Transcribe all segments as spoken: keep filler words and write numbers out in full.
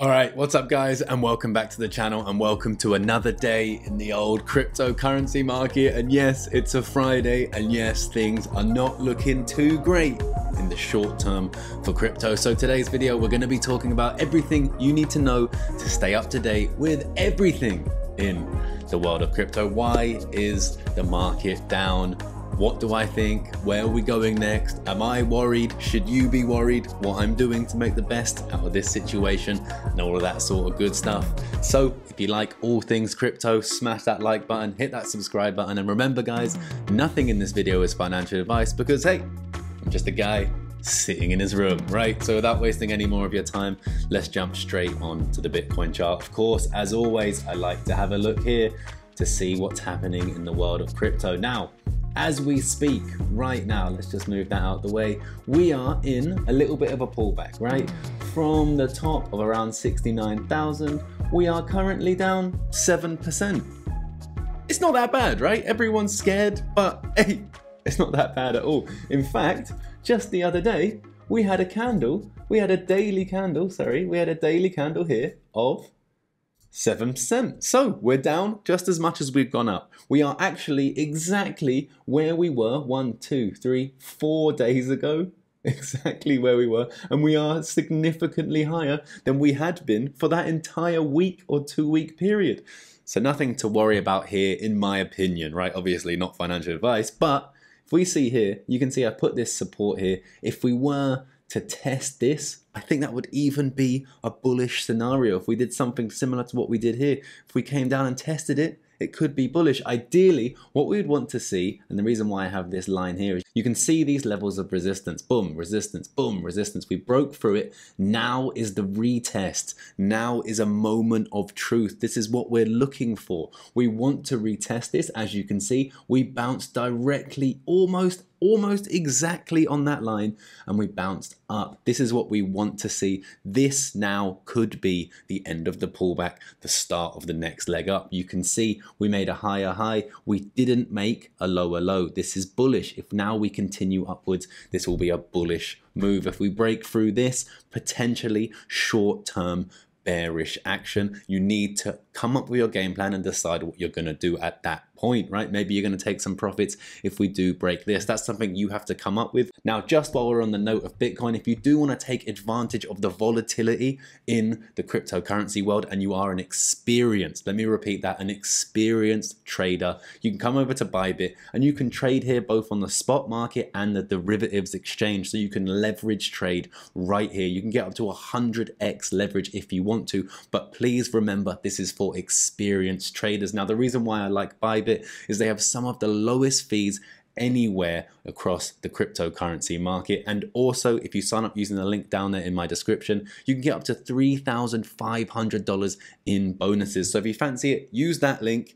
All right, what's up guys, and welcome back to the channel, and welcome to another day in the old cryptocurrency market. And yes, it's a Friday, and yes, things are not looking too great in the short term for crypto. So today's video, we're going to be talking about everything you need to know to stay up to date with everything in the world of crypto. Why is the market down? What do I think? Where are we going next? Am I worried? Should you be worried? What I'm doing to make the best out of this situation and all of that sort of good stuff. So if you like all things crypto, smash that like button, hit that subscribe button. And remember guys, nothing in this video is financial advice because hey, I'm just a guy sitting in his room, right? So without wasting any more of your time, let's jump straight on to the Bitcoin chart. Of course, as always, I like to have a look here to see what's happening in the world of crypto. Now, as we speak right now, let's just move that out of the way. We are in a little bit of a pullback, right? From the top of around sixty-nine thousand, we are currently down seven percent. It's not that bad, right? Everyone's scared, but hey, it's not that bad at all. In fact, just the other day, we had a candle, we had a daily candle, sorry, we had a daily candle here of seven percent. So we're down just as much as we've gone up. We are actually exactly where we were one, two, three, four days ago. Exactly where we were. And we are significantly higher than we had been for that entire week or two week period. So nothing to worry about here, in my opinion, right? Obviously not financial advice, but if we see here, you can see I put this support here. If we were to test this, I think that would even be a bullish scenario. If we did something similar to what we did here, if we came down and tested it, it could be bullish. Ideally, what we would want to see, and the reason why I have this line here, is you can see these levels of resistance. Boom, resistance, boom, resistance. We broke through it. Now is the retest. Now is a moment of truth. This is what we're looking for. We want to retest this. As you can see, we bounced directly almost almost exactly on that line, and we bounced up. This is what we want to see. This now could be the end of the pullback, the start of the next leg up. You can see we made a higher high. We didn't make a lower low. This is bullish. If now we continue upwards, this will be a bullish move. If we break through this, potentially short-term bearish action. You need to come up with your game plan and decide what you're going to do at that point, right? Maybe you're going to take some profits if we do break this. That's something you have to come up with. Now, just while we're on the note of Bitcoin, if you do want to take advantage of the volatility in the cryptocurrency world and you are an experienced, let me repeat that, an experienced trader, you can come over to Bybit and you can trade here both on the spot market and the derivatives exchange. So you can leverage trade right here. You can get up to one hundred X leverage if you want to, but please remember this is for experienced traders. Now, the reason why I like Bybit is they have some of the lowest fees anywhere across the cryptocurrency market. And also, if you sign up using the link down there in my description, you can get up to three thousand five hundred dollars in bonuses. So if you fancy it, use that link.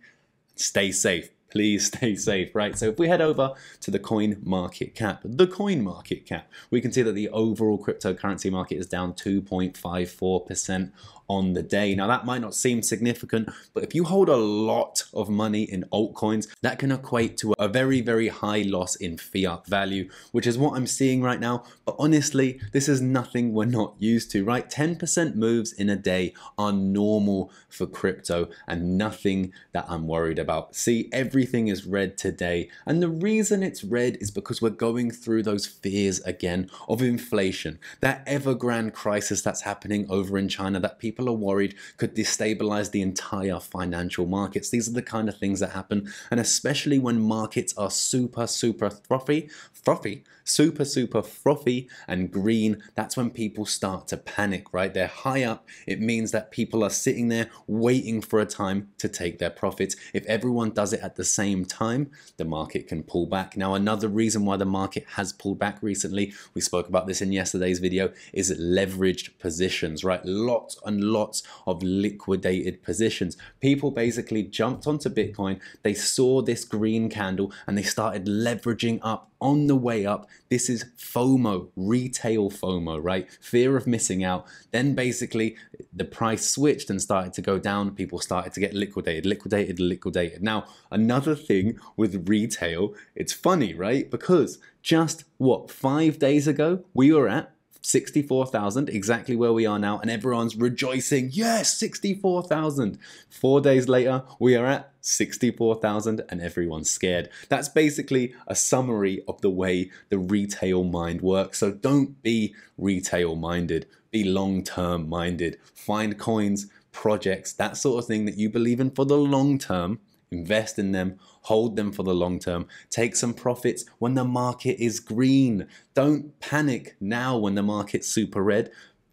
Stay safe. Please stay safe, right? So if we head over to the coin market cap, the coin market cap, we can see that the overall cryptocurrency market is down two point five four percent on the day. Now that might not seem significant, but if you hold a lot of money in altcoins, that can equate to a very, very high loss in fiat value, which is what I'm seeing right now. But honestly, this is nothing we're not used to, right? ten percent moves in a day are normal for crypto and nothing that I'm worried about. See, every Everything is red today, and the reason it's red is because we're going through those fears again of inflation, that Evergrande crisis that's happening over in China that people are worried could destabilize the entire financial markets. These are the kind of things that happen, and especially when markets are super, super frothy, frothy, super, super frothy and green, that's when people start to panic, right? They're high up. It means that people are sitting there waiting for a time to take their profits. If everyone does it at the same time, the market can pull back. Now, another reason why the market has pulled back recently, we spoke about this in yesterday's video, is leveraged positions, right? Lots and lots of liquidated positions. People basically jumped onto Bitcoin, they saw this green candle, and they started leveraging up on the way up. This is FOMO, retail FOMO, right? Fear of missing out. Then basically the price switched and started to go down. People started to get liquidated, liquidated, liquidated. Now, another thing with retail, it's funny, right? Because just what, five days ago, we were at sixty-four thousand, exactly where we are now, and everyone's rejoicing. Yes, sixty-four thousand. Four days later, we are at sixty-four thousand and everyone's scared. That's basically a summary of the way the retail mind works. So don't be retail minded, be long-term minded. Find coins, projects, that sort of thing that you believe in for the long term. Invest in them, hold them for the long term, take some profits when the market is green. Don't panic now when the market's super red.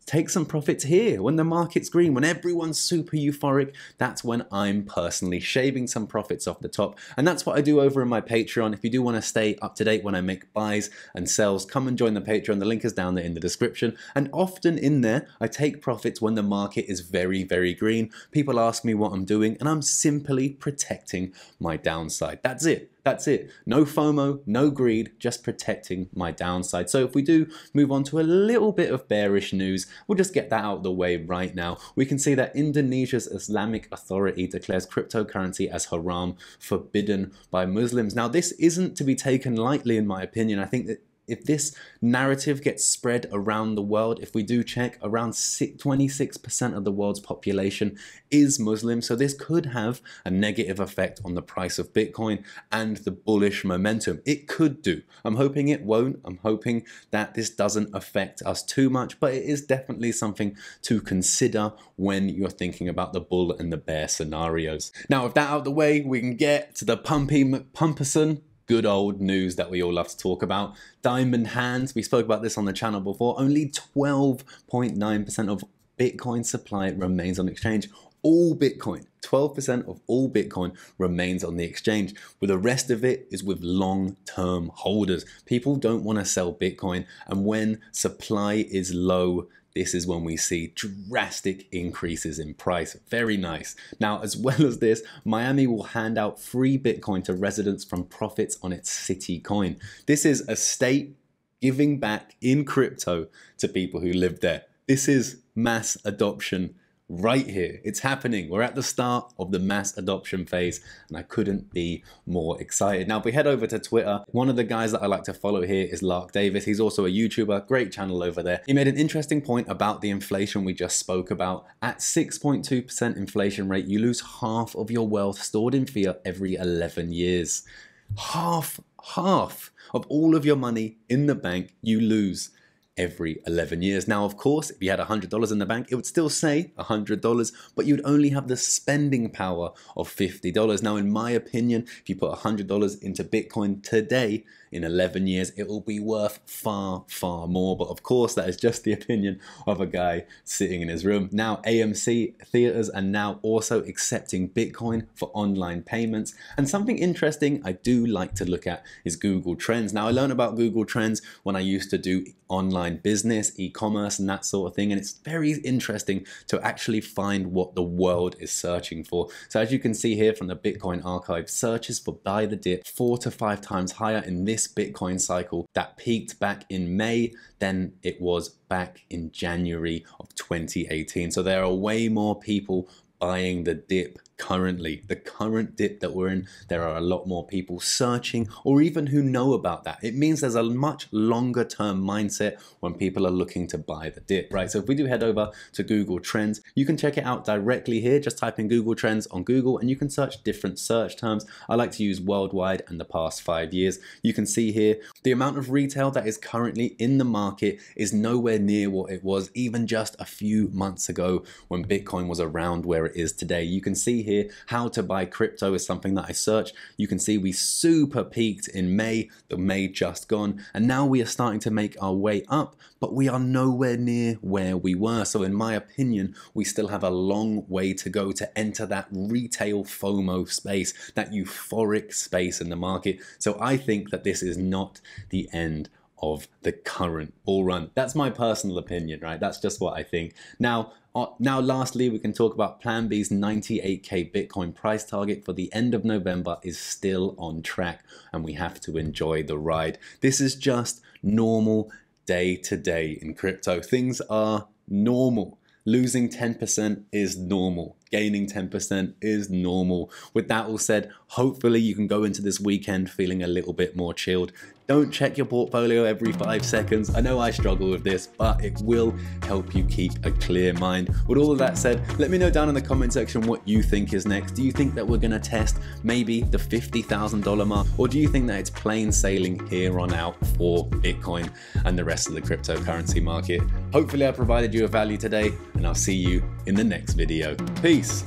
Take some profits here when the market's green, when everyone's super euphoric. That's when I'm personally shaving some profits off the top. And that's what I do over in my Patreon. If you do want to stay up to date when I make buys and sells, come and join the Patreon. The link is down there in the description. And often in there, I take profits when the market is very, very green. People ask me what I'm doing, and I'm simply protecting my downside. That's it. That's it. No FOMO, no greed, just protecting my downside. So if we do move on to a little bit of bearish news, we'll just get that out of the way right now. We can see that Indonesia's Islamic Authority declares cryptocurrency as haram, forbidden by Muslims. Now, this isn't to be taken lightly, in my opinion. I think that if this narrative gets spread around the world, if we do check, around twenty-six percent of the world's population is Muslim. So this could have a negative effect on the price of Bitcoin and the bullish momentum. It could do. I'm hoping it won't. I'm hoping that this doesn't affect us too much, but it is definitely something to consider when you're thinking about the bull and the bear scenarios. Now, with that out of the way, we can get to the pumpy McPumperson. Good old news that we all love to talk about. Diamond hands, we spoke about this on the channel before, only twelve point nine percent of Bitcoin supply remains on exchange. All Bitcoin, twelve percent of all Bitcoin remains on the exchange, but the rest of it is with long-term holders. People don't want to sell Bitcoin, and when supply is low, this is when we see drastic increases in price. Very nice. Now, as well as this, Miami will hand out free Bitcoin to residents from profits on its CityCoin. This is a state giving back in crypto to people who live there. This is mass adoption right here. It's happening. We're at the start of the mass adoption phase, and I couldn't be more excited. Now, if we head over to Twitter, one of the guys that I like to follow here is Lark Davis. He's also a YouTuber, great channel over there. He made an interesting point about the inflation we just spoke about. At six point two percent inflation rate, you lose half of your wealth stored in fiat every eleven years. Half, half of all of your money in the bank you lose every eleven years. Now, of course, if you had one hundred dollars in the bank, it would still say one hundred dollars, but you'd only have the spending power of fifty dollars. Now, in my opinion, if you put one hundred dollars into Bitcoin today, in eleven years, it will be worth far, far more. But of course, that is just the opinion of a guy sitting in his room. Now, A M C theaters are now also accepting Bitcoin for online payments. And something interesting I do like to look at is Google Trends. Now, I learned about Google Trends when I used to do online business, e-commerce, and that sort of thing. And it's very interesting to actually find what the world is searching for. So as you can see here from the Bitcoin archive, searches for buy the dip four to five times higher in this Bitcoin cycle that peaked back in May than it was back in January of twenty eighteen. So there are way more people buying the dip currently. The current dip that we're in, there are a lot more people searching or even who know about that. It means there's a much longer term mindset when people are looking to buy the dip, right? So if we do head over to Google Trends, you can check it out directly here. Just type in Google Trends on Google and you can search different search terms. I like to use worldwide and the past five years. You can see here, the amount of retail that is currently in the market is nowhere near what it was even just a few months ago when Bitcoin was around where it is today. You can see here, how to buy crypto is something that I searched. You can see we super peaked in May, the May just gone, and now we are starting to make our way up, but we are nowhere near where we were. So in my opinion, we still have a long way to go to enter that retail FOMO space, that euphoric space in the market. So I think that this is not the end of the current bull run. That's my personal opinion, right? That's just what I think. Now, Uh, now, lastly, we can talk about Plan B's ninety-eight K Bitcoin price target for the end of November is still on track, and we have to enjoy the ride. This is just normal day to day in crypto. Things are normal. Losing ten percent is normal. Gaining ten percent is normal. With that all said, hopefully you can go into this weekend feeling a little bit more chilled. Don't check your portfolio every five seconds. I know I struggle with this, but it will help you keep a clear mind. With all of that said, let me know down in the comment section what you think is next. Do you think that we're gonna test maybe the fifty thousand dollar mark, or do you think that it's plain sailing here on out for Bitcoin and the rest of the cryptocurrency market? Hopefully I provided you a value today, and I'll see you in the next video. Peace.